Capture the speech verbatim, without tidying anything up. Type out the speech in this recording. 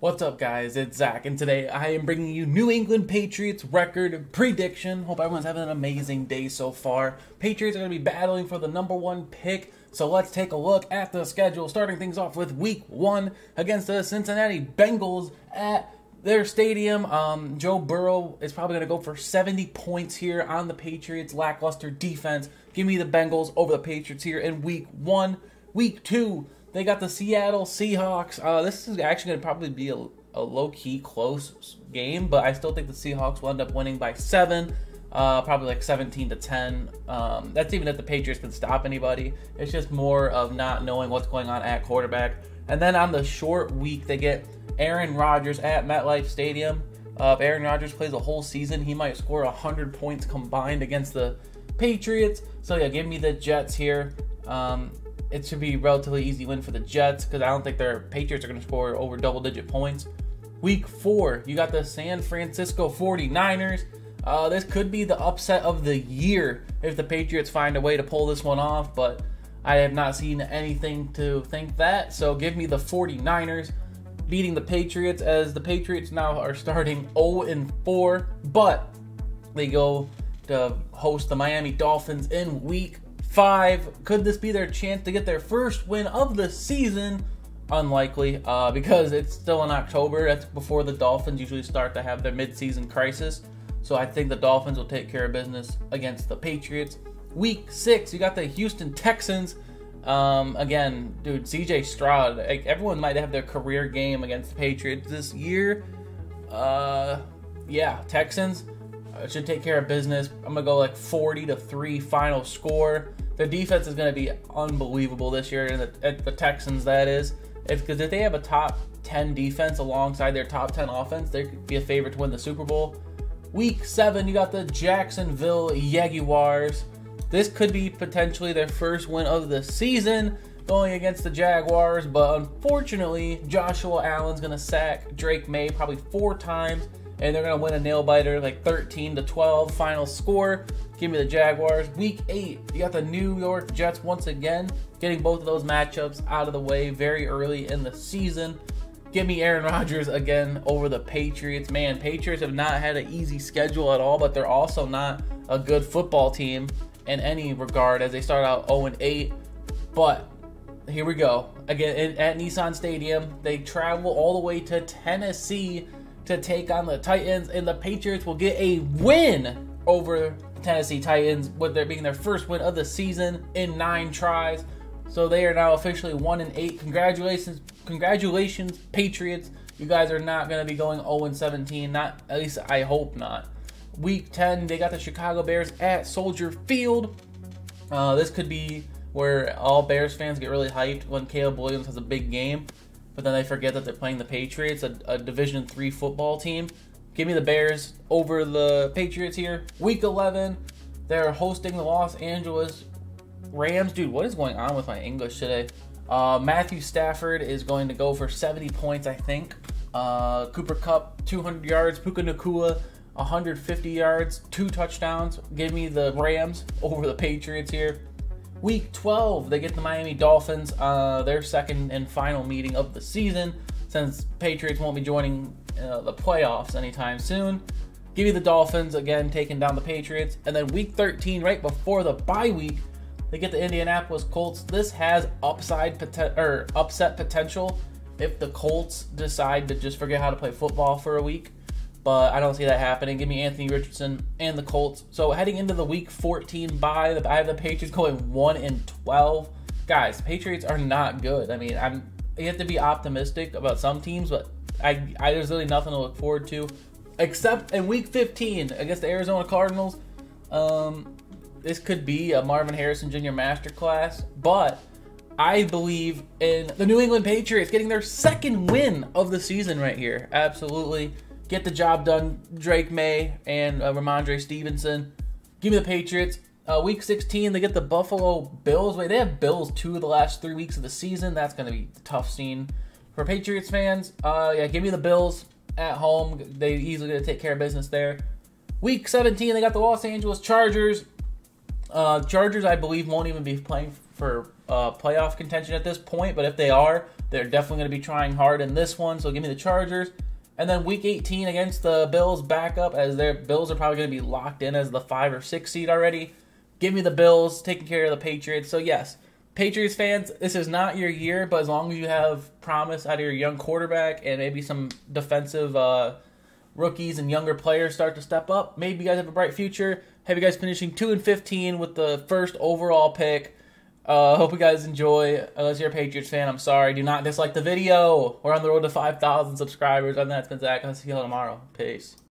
What's up, guys? It's Zach, and today I am bringing you New England Patriots record prediction. Hope everyone's having an amazing day so far. Patriots are going to be battling for the number one pick, so let's take a look at the schedule, starting things off with week one against the Cincinnati Bengals at their stadium. Um, Joe Burrow is probably going to go for seventy points here on the Patriots' lackluster defense. Give me the Bengals over the Patriots here in week one. Week two, they got the Seattle Seahawks. Uh, this is actually going to probably be a, a low-key close game, but I still think the Seahawks will end up winning by seven, uh, probably like seventeen to ten. Um, that's even if the Patriots can stop anybody. It's just more of not knowing what's going on at quarterback. And then on the short week, they get Aaron Rodgers at MetLife Stadium. Uh, if Aaron Rodgers plays a whole season, he might score one hundred points combined against the Patriots. So, yeah, give me the Jets here. Um... It should be a relatively easy win for the Jets because I don't think their Patriots are going to score over double-digit points. Week four, you got the San Francisco forty-niners. Uh, this could be the upset of the year if the Patriots find a way to pull this one off, but I have not seen anything to think that. So give me the forty-niners beating the Patriots, as the Patriots now are starting oh and four, but they go to host the Miami Dolphins in week five. Could this be their chance to get their first win of the season? Unlikely, uh, because it's still in October. That's before the Dolphins usually start to have their midseason crisis. So I think the Dolphins will take care of business against the Patriots. Week six, you got the Houston Texans. Um, again, dude, C J Stroud. Like, everyone might have their career game against the Patriots this year. Uh, yeah, Texans should take care of business. I'm gonna go like forty to three final score. The defense is gonna be unbelievable this year, and the, the Texans, that is, if because if they have a top ten defense alongside their top ten offense, they could be a favorite to win the Super Bowl. Week seven, you got the Jacksonville Jaguars. This could be potentially their first win of the season, going against the Jaguars, but unfortunately, Joshua Allen's gonna sack Drake May probably four times, and they're going to win a nail-biter, like thirteen to twelve final score. Give me the Jaguars. Week eight, you got the New York Jets once again, getting both of those matchups out of the way very early in the season. Give me Aaron Rodgers again over the Patriots. Man, Patriots have not had an easy schedule at all, but they're also not a good football team in any regard, as they start out oh and eight. But here we go. Again, at Nissan Stadium, they travel all the way to Tennessee to take on the Titans, and the Patriots will get a win over the Tennessee Titans, with their being their first win of the season in nine tries. So they are now officially one and eight. Congratulations, congratulations, Patriots! You guys are not going to be going oh and seventeen. Not, at least I hope not. Week ten, they got the Chicago Bears at Soldier Field. Uh, this could be where all Bears fans get really hyped when Caleb Williams has a big game, but then they forget that they're playing the Patriots, a, a Division three football team. Give me the Bears over the Patriots here. Week eleven, they're hosting the Los Angeles Rams. Dude, what is going on with my English today? Uh, Matthew Stafford is going to go for seventy points, I think. Uh, Cooper Kupp, two hundred yards. Puka Nacua, one hundred fifty yards, two touchdowns. Give me the Rams over the Patriots here. Week twelve, they get the Miami Dolphins, uh, their second and final meeting of the season, since Patriots won't be joining uh, the playoffs anytime soon. Give me the Dolphins, again, taking down the Patriots. And then week thirteen, right before the bye week, they get the Indianapolis Colts. This has upside poten- or upset potential if the Colts decide to just forget how to play football for a week, but I don't see that happening. Give me Anthony Richardson and the Colts. So heading into the week fourteen bye, I have the Patriots going one and twelve. Guys, Patriots are not good. I mean, I'm you have to be optimistic about some teams, but I, I there's really nothing to look forward to, except in week fifteen against the Arizona Cardinals. Um, this could be a Marvin Harrison Junior masterclass, but I believe in the New England Patriots getting their second win of the season right here. Absolutely. Get the job done, Drake May and uh, Ramondre Stevenson. Give me the Patriots. Uh, week sixteen, they get the Buffalo Bills. Wait, they have Bills two of the last three weeks of the season. That's going to be a tough scene for Patriots fans. Uh, yeah, give me the Bills at home. They easily going to take care of business there. Week seventeen, they got the Los Angeles Chargers. Uh, Chargers, I believe, won't even be playing for uh, playoff contention at this point, but if they are, They're definitely going to be trying hard in this one, so give me the Chargers. And then week eighteen against the Bills back up, as their Bills are probably going to be locked in as the five or six seed already. Give me the Bills, taking care of the Patriots. So yes, Patriots fans, this is not your year, but as long as you have promise out of your young quarterback and maybe some defensive uh, rookies and younger players start to step up, maybe you guys have a bright future. Have you guys finishing two and fifteen with the first overall pick. Uh, hope you guys enjoy. Unless you're a Patriots fan, I'm sorry. Do not dislike the video. We're on the road to five thousand subscribers. Other than that, it's been Zach. I'll see you all tomorrow. Peace.